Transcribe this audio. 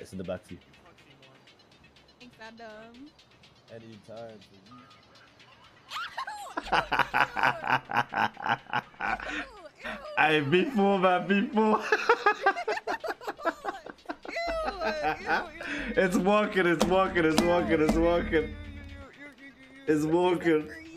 It's in the backseat. Thanks, Adam. Anytime, baby. I before man, before. It's walking, it's walking, it's walking, it's walking. It's walking.